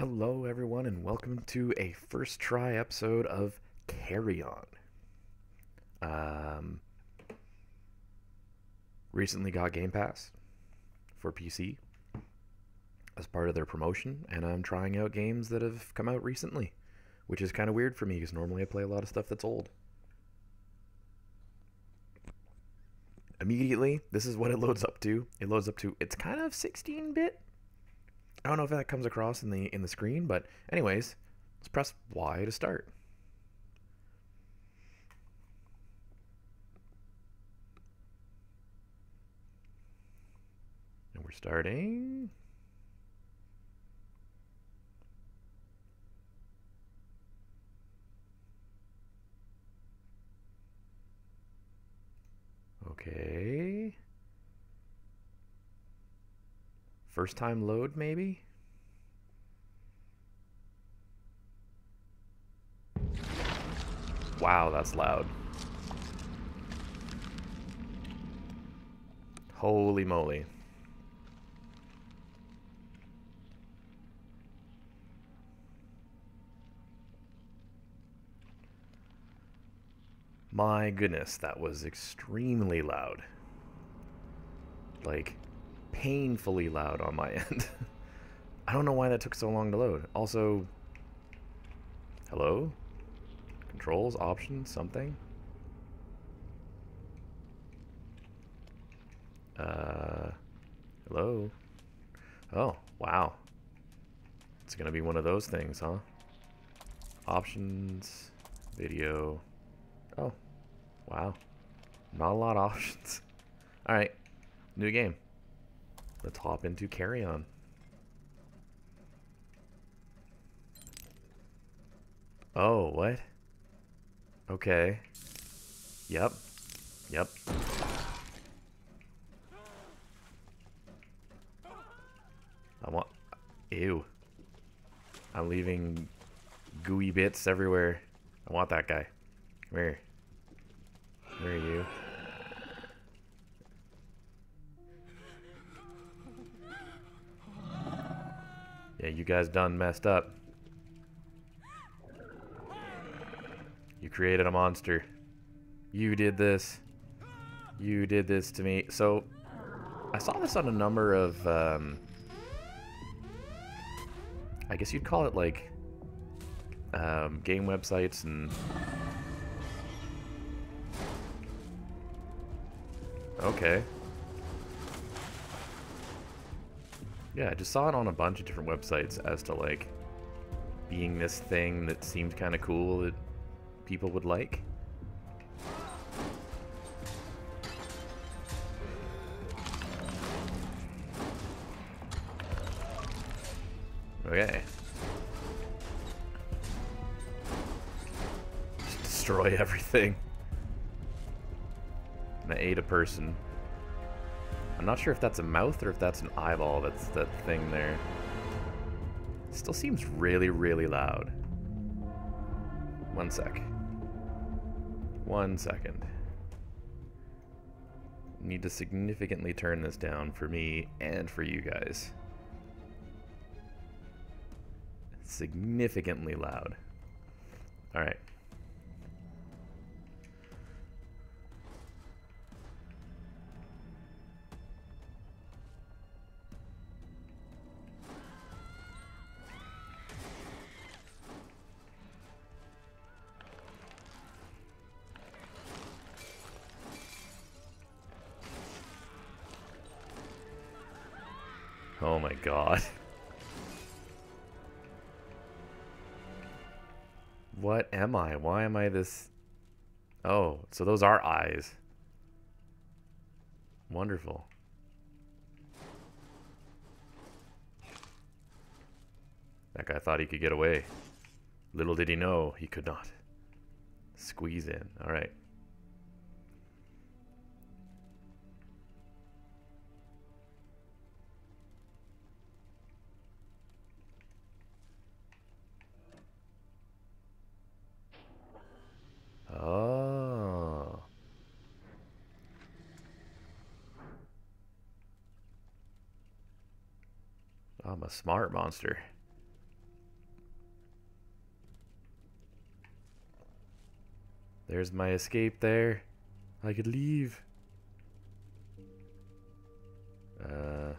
Hello everyone and welcome to a first try episode of Carrion. Recently got Game Pass for PC as part of their promotion, and I'm trying out games that have come out recently, which is kind of weird for me because normally I play a lot of stuff that's old. Immediately, this is what it loads up to. It loads up to, it's kind of 16-bit. I don't know if that comes across in the screen, but anyways, let's press Y to start. And we're starting. Okay. First time load, maybe? Wow, that's loud. Holy moly. My goodness, that was extremely loud. Like, painfully loud on my end. I don't know why that took so long to load. Also, hello? Controls, options, something? Hello? Oh, wow. It's gonna be one of those things, huh? Options, video. Oh, wow. Not a lot of options. Alright, new game. Let's hop into Carrion. Oh, what? Okay. Yep. Yep. Ew. I'm leaving gooey bits everywhere. I want that guy. Come here. Where are you? Yeah, you guys done messed up. You created a monster. You did this. You did this to me. So, I saw this on a number of, I guess you'd call it like, game websites and... Okay. Yeah, I just saw it on a bunch of different websites as to, like, being this thing that seemed kind of cool that people would like. Okay. Just destroy everything. And I ate a person. I'm not sure if that's a mouth or if that's an eyeball, that's that thing there. Still seems really, really loud. One sec. 1 second. Need to significantly turn this down for me and for you guys. Significantly loud. Alright. Oh my god. What am I? Why am I this? Oh, so those are eyes. Wonderful. That guy thought he could get away. Little did he know he could not. Squeeze in. Alright. Oh. I'm a smart monster. There's my escape there. I could leave. I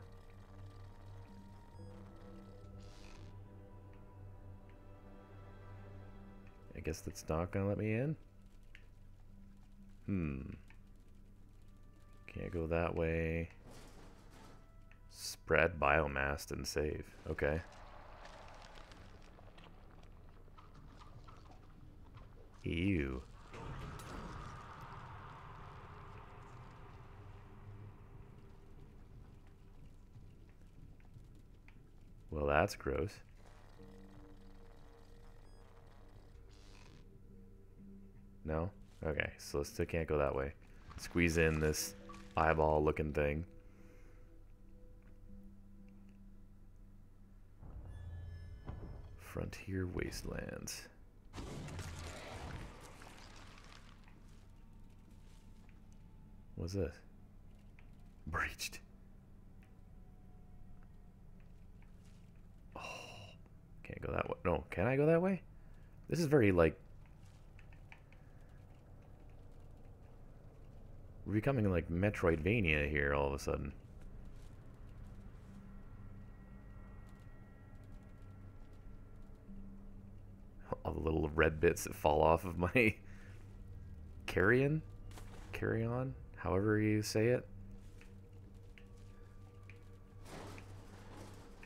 guess that's not gonna let me in. Can't go that way. Spread biomass and save. Okay. Ew. Well, that's gross. No? Okay, so I still can't go that way. Squeeze in this eyeball looking thing. Frontier Wastelands. What's this? Breached. Oh, can't go that way. No, can I go that way? This is very, like... We're becoming like Metroidvania here all of a sudden. All the little red bits that fall off of my... Carrion? Carrion? However you say it.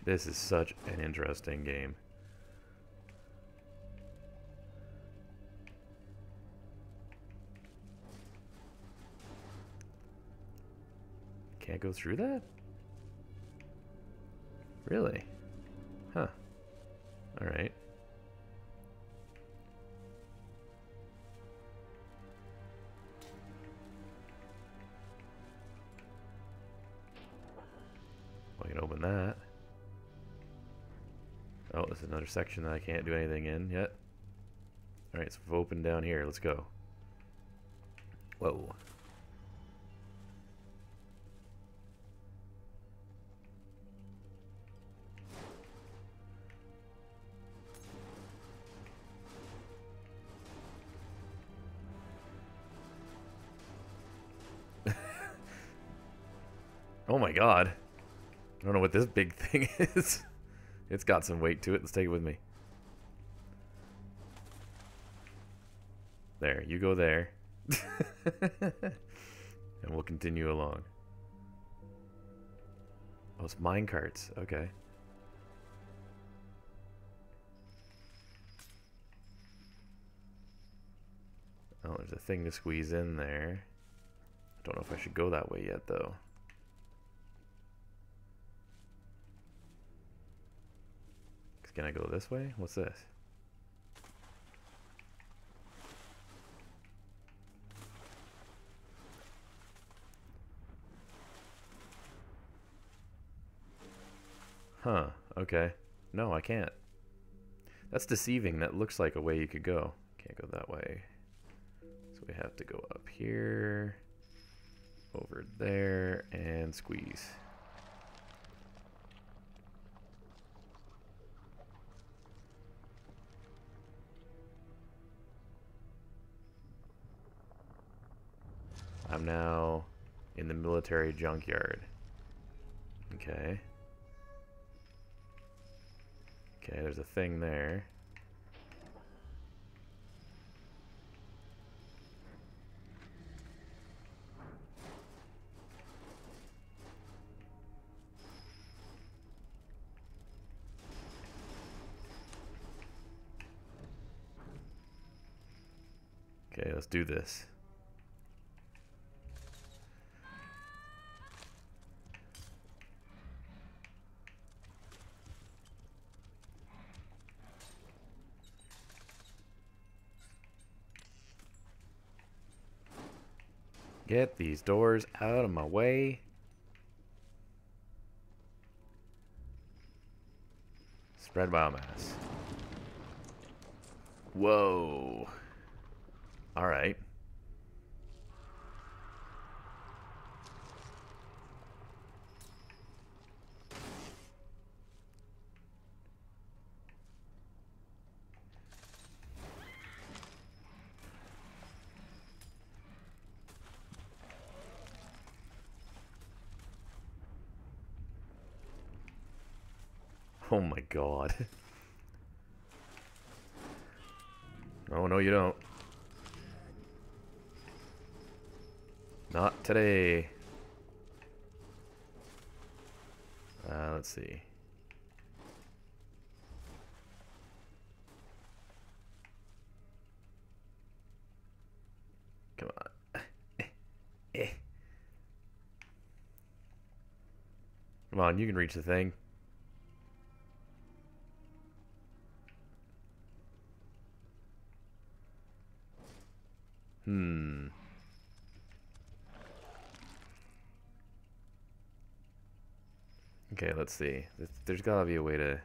This is such an interesting game. Can't go through that? Really? Huh. Alright. I can open that. Oh, this is another section that I can't do anything in yet. Alright, so we've opened down here. Let's go. Whoa. Oh my god. I don't know what this big thing is. It's got some weight to it. Let's take it with me. There, you go there. And we'll continue along. Oh, it's mine carts. Okay. Oh, there's a thing to squeeze in there. I don't know if I should go that way yet, though. Can I go this way? What's this? Huh, okay. No, I can't. That's deceiving. That looks like a way you could go. Can't go that way. So we have to go up here, over there, and squeeze. I'm now in the military junkyard. Okay. Okay, there's a thing there. Okay, let's do this. Get these doors out of my way. Spread biomass. Whoa. All right. Oh my god. Oh, no you don't. Not today. Let's see. Come on. Come on, you can reach the thing. Okay, let's see. There's gotta be a way to...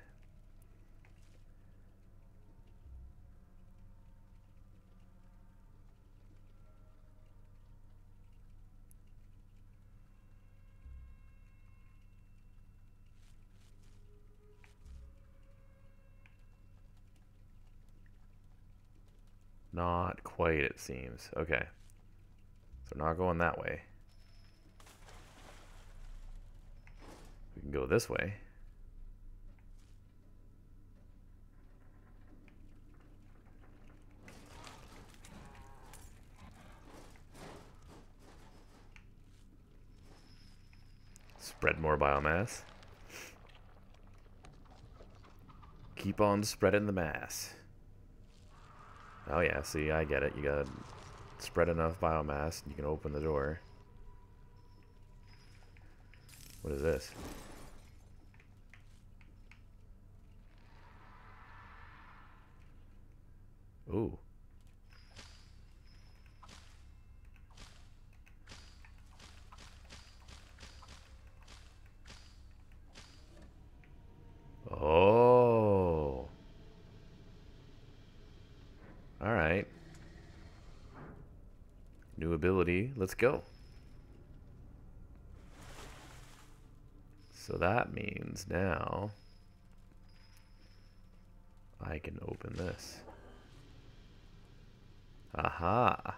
Not quite, it seems. Okay. So not going that way. We can go this way. Spread more biomass. Keep on spreading the mass. Oh yeah, see, I get it. You gotta spread enough biomass and you can open the door. What is this? Ooh. Oh. All right. New ability. Let's go. So that means now I can open this. Aha!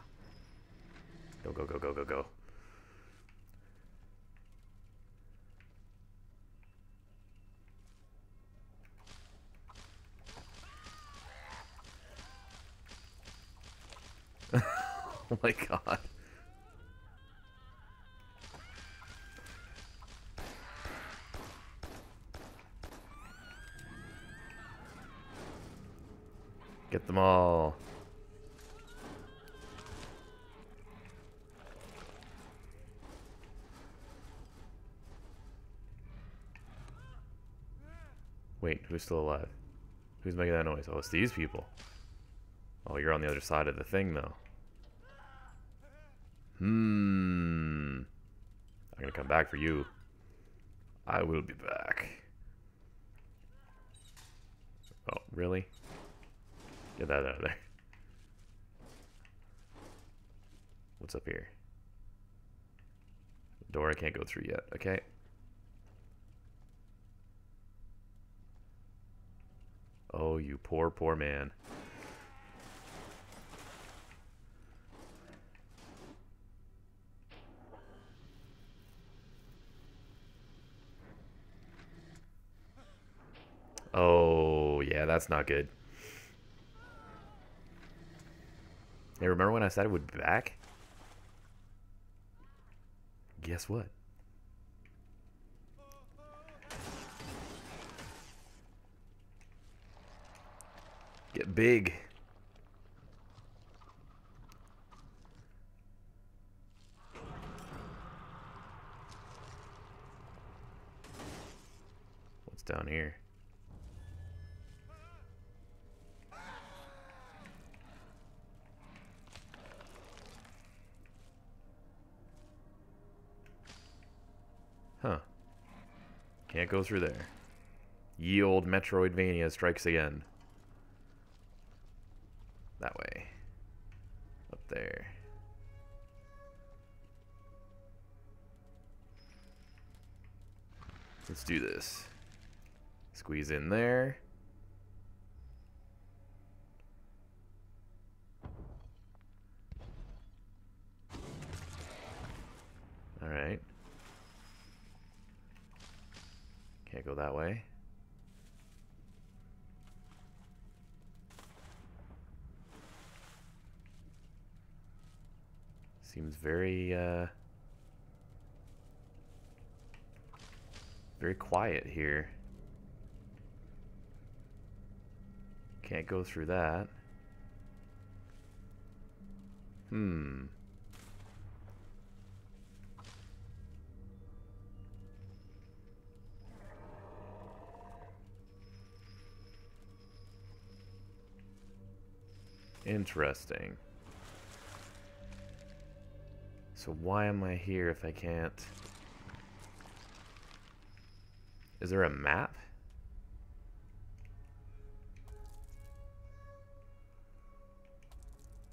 Go, go, go, go, go, go. Oh my god. Get them all. Wait, who's still alive? Who's making that noise? Oh, it's these people. Oh, you're on the other side of the thing, though. Hmm. I'm gonna come back for you. I will be back. Oh, really? Get that out of there. What's up here? The door I can't go through yet. Okay. Oh, you poor, poor man. Oh, yeah, that's not good. Hey, remember when I said I would be back? Guess what? Get big. What's down here? Huh. Can't go through there. Ye old Metroidvania strikes again. That way. Up there. Let's do this. Squeeze in there. All right. Can't go that way. Seems very, very quiet here. Can't go through that. Hmm. Interesting. So why am I here if I can't? Is there a map?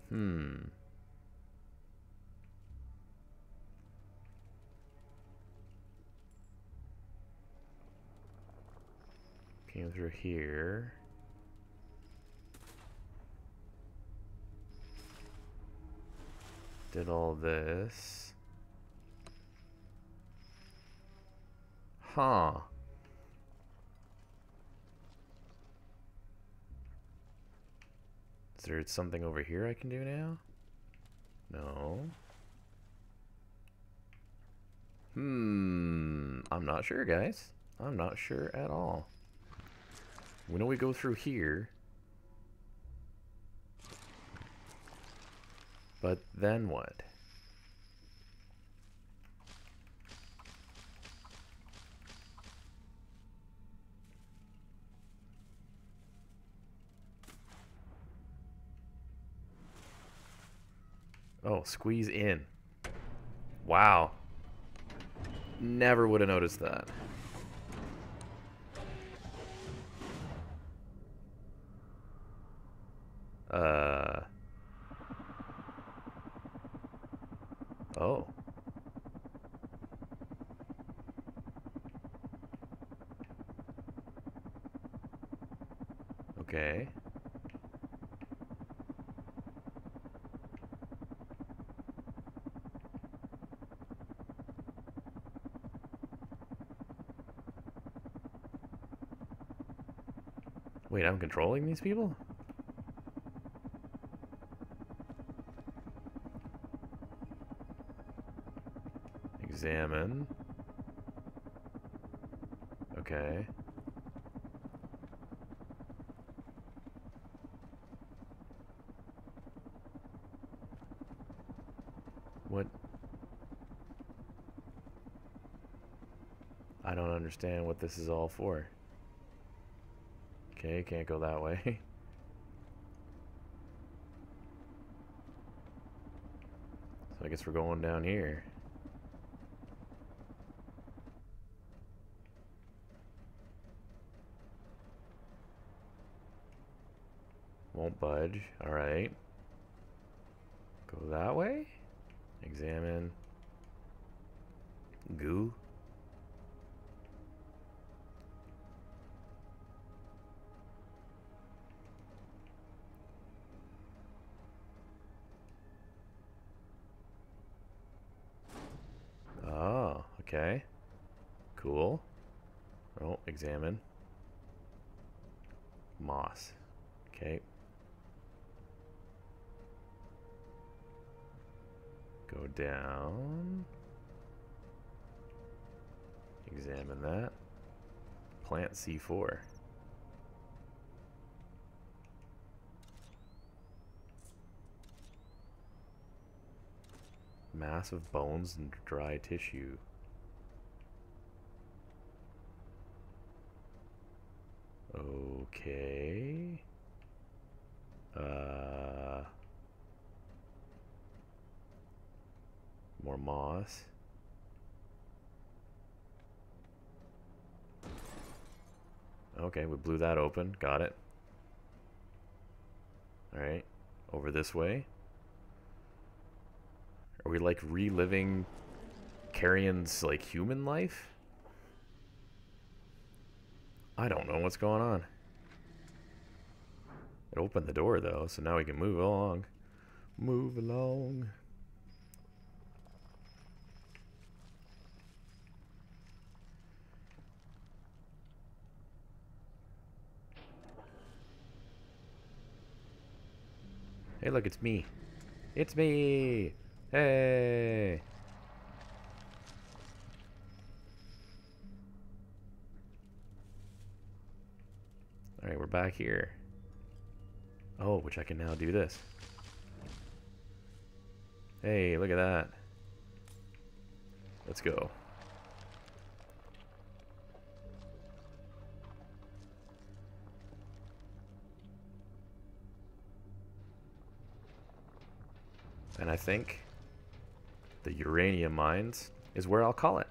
Hmm. Came through here. Did all this. Huh. Is there something over here I can do now? No. Hmm. I'm not sure, guys. I'm not sure at all. Why don't we go through here? But then what? Oh, squeeze in. Wow. Never would have noticed that. Oh. Okay. Wait, I'm controlling these people? Examine. Okay. What? I don't understand what this is all for. Okay, can't go that way. So I guess we're going down here. Won't budge. All right. Go that way. Examine. Goo. Oh, okay. Cool. Oh, examine. Moss. Okay. Go down. Examine that. Plant C4. Mass of bones and dry tissue. Okay. More moss. Okay, we blew that open. Got it. Alright. Over this way. Are we like reliving Carrion's like human life? I don't know what's going on. It opened the door though, so now we can move along. Move along. Hey, look, it's me. It's me! Hey! All right, we're back here. Oh, which I can now do this. Hey, look at that. Let's go. And I think the uranium mines is where I'll call it.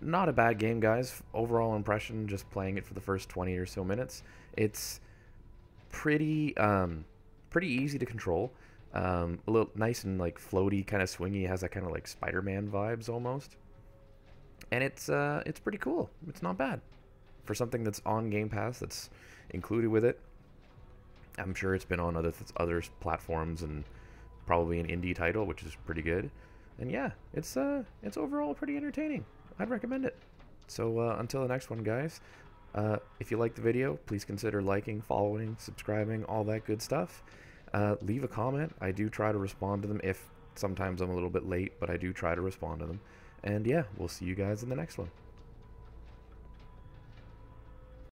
Not a bad game, guys. Overall impression, just playing it for the first 20 or so minutes. It's pretty easy to control. A little nice and like floaty, kind of swingy. It has that kind of like Spider-Man vibes almost. And it's pretty cool. It's not bad for something that's on Game Pass, that's included with it. I'm sure it's been on other platforms and probably an indie title, which is pretty good. And yeah, it's overall pretty entertaining. I'd recommend it. So until the next one, guys, if you liked the video, please consider liking, following, subscribing, all that good stuff. Leave a comment. I do try to respond to them. If sometimes I'm a little bit late, but I do try to respond to them. And yeah, we'll see you guys in the next one.